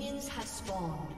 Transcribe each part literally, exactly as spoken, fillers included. Minions have spawned.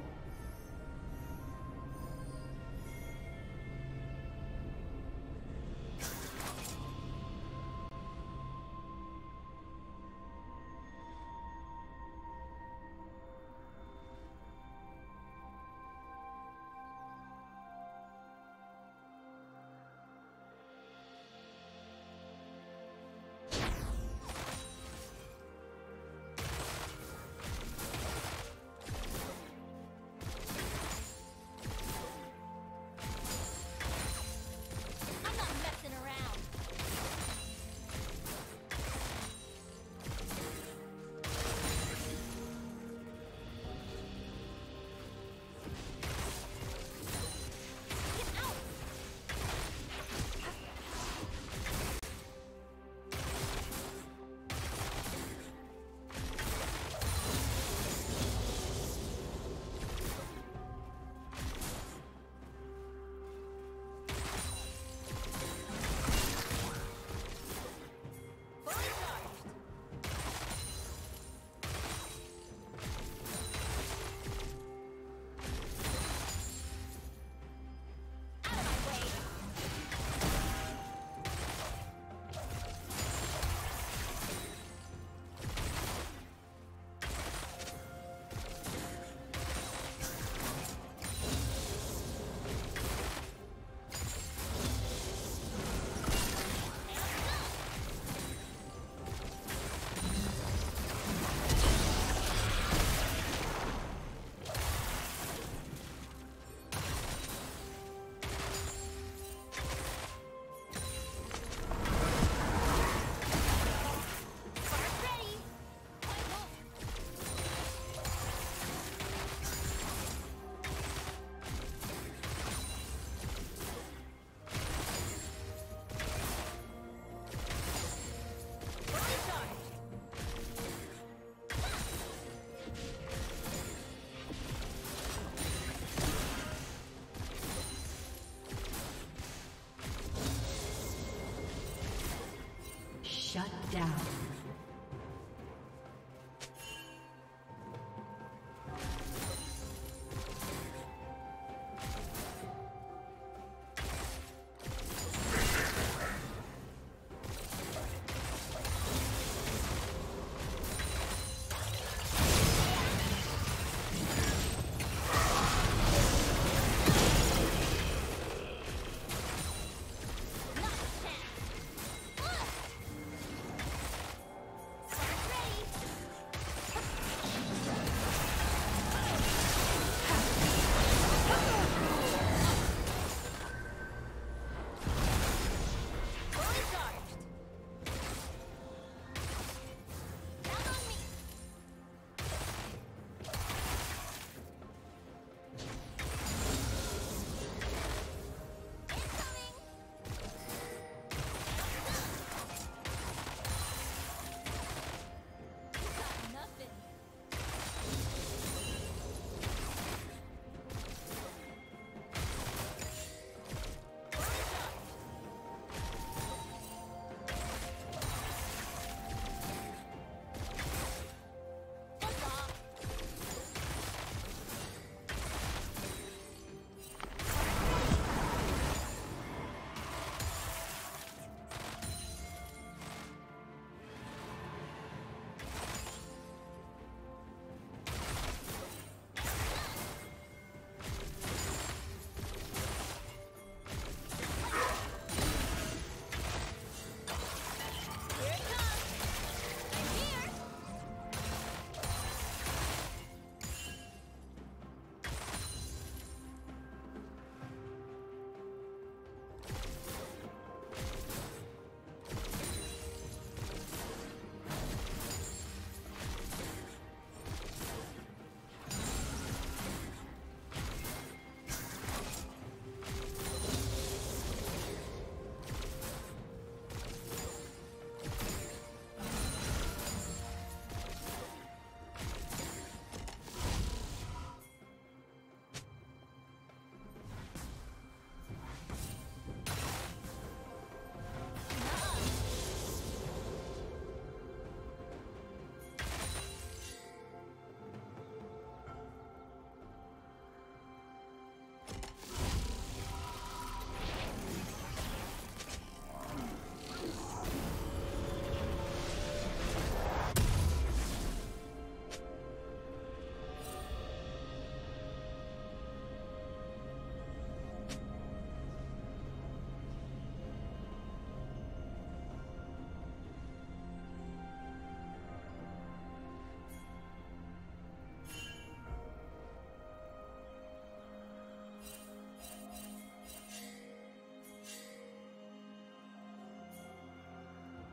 Shut down.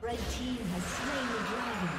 Red team has slain the dragon.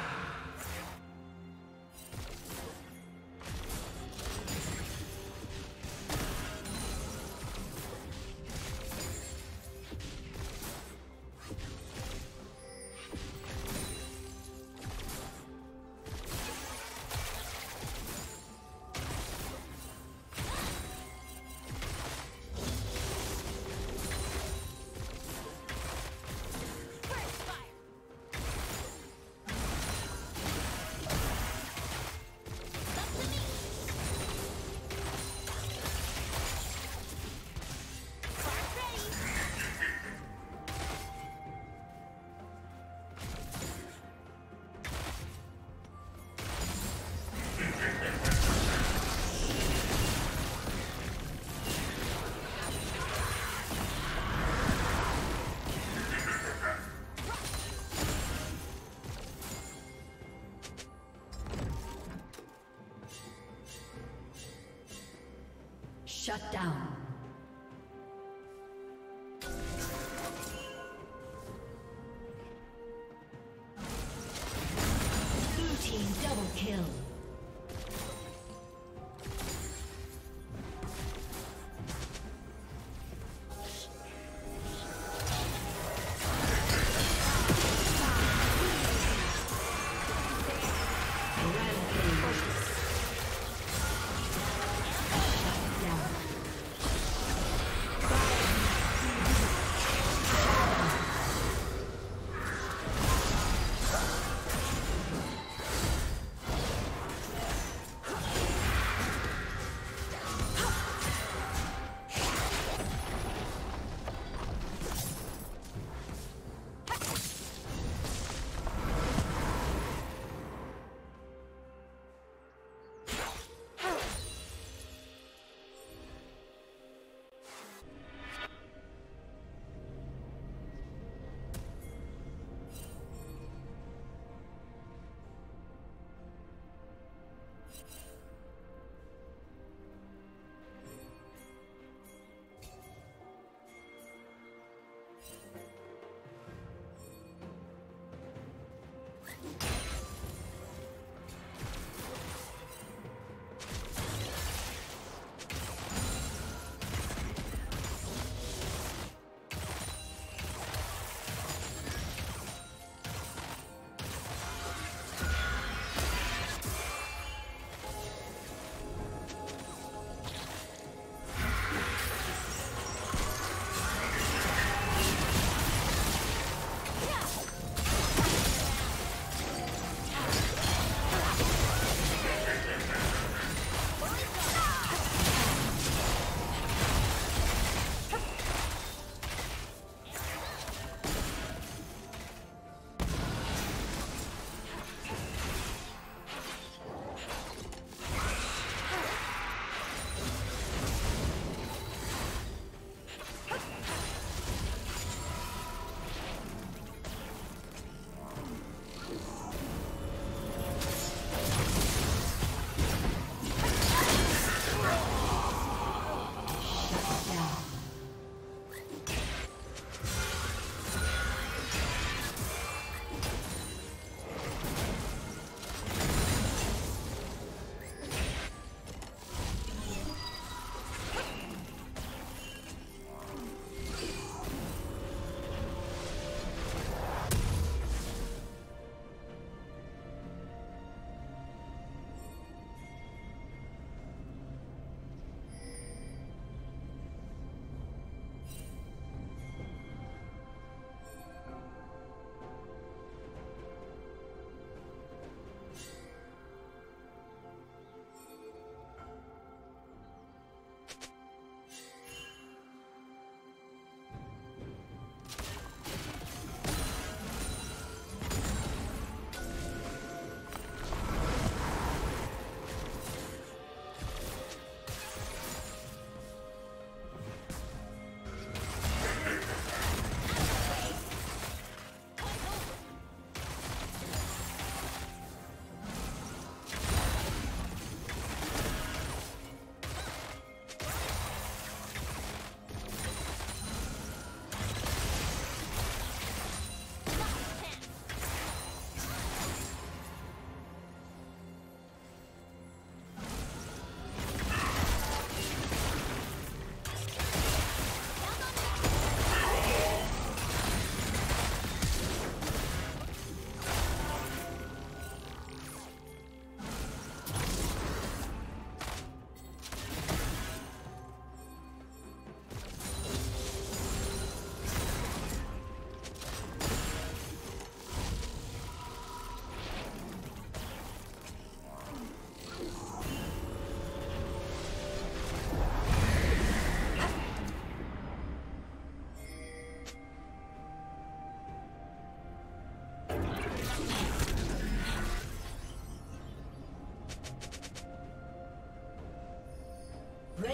Shut down. Blue team double kill.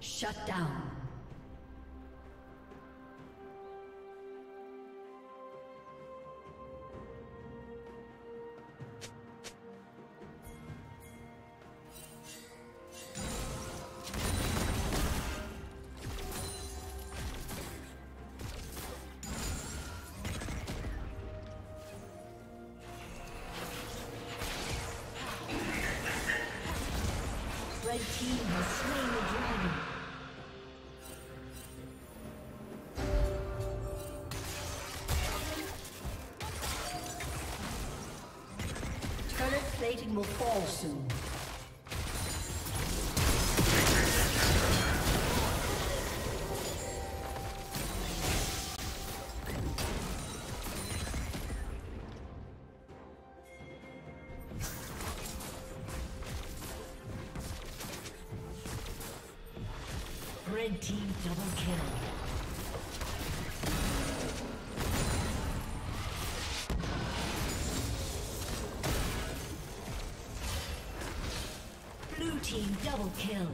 Shut down. The team has slain the dragon. Turret plating will fall soon. Red team double kill. Blue team double kill.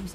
team's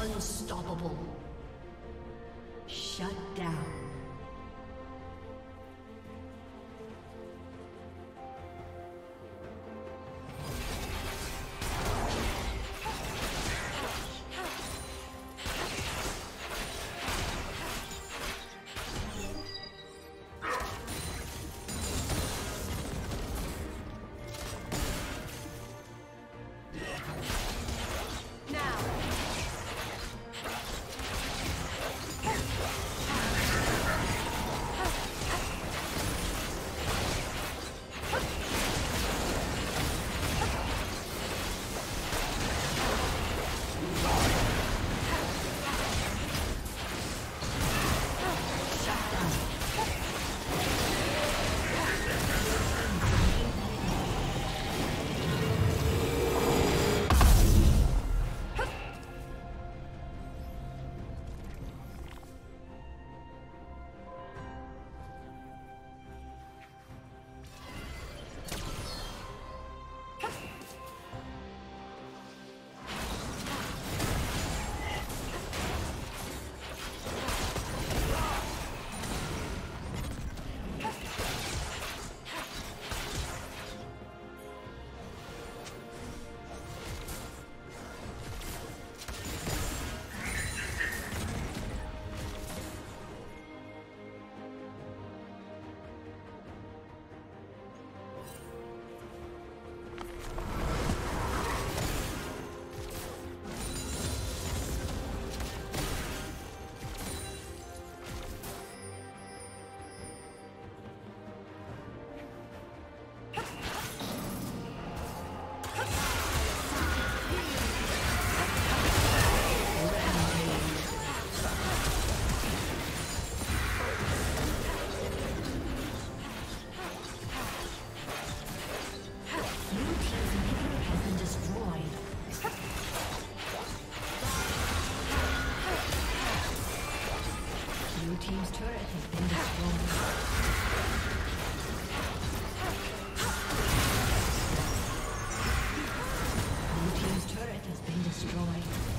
Unstoppable. Shut down. Blue team's turret has been destroyed.